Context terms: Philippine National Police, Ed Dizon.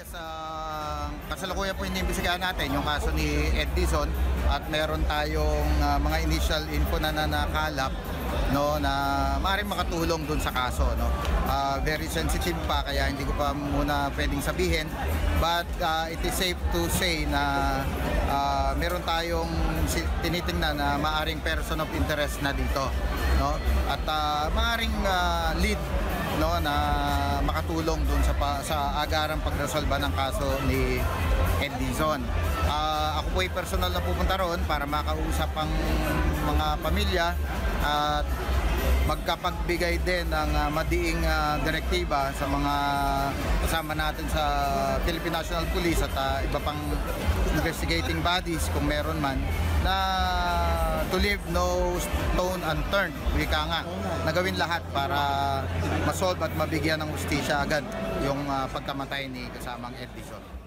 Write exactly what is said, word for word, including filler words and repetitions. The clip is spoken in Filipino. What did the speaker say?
Yes, uh, kasalukuyan po iniimbestigahan natin yung kaso ni Ed Dizon at meron tayong uh, mga initial info na nanakalap no, na maaaring makatulong dun sa kaso. No? Uh, very sensitive pa kaya hindi ko pa muna pwedeng sabihin but uh, it is safe to say na uh, meron tayong tinitingnan na maaaring person of interest na dito. No? At uh, maaaring uh, lead no, na makatulong dun sa, pa, sa agarang pagresolba ng kaso ni Ed Dizon. Uh, ako po ay personal na pupunta roon para makausap ang mga pamilya at magkapagbigay din ng uh, madiing uh, direktiba sa mga kasama natin sa Philippine National Police at uh, iba pang investigating bodies kung meron man na to leave no stone unturned, wika nga, nagawin lahat para masolve at mabigyan ng hustisya agad yung uh, pagkamatay ni kasamang Ed Dizon.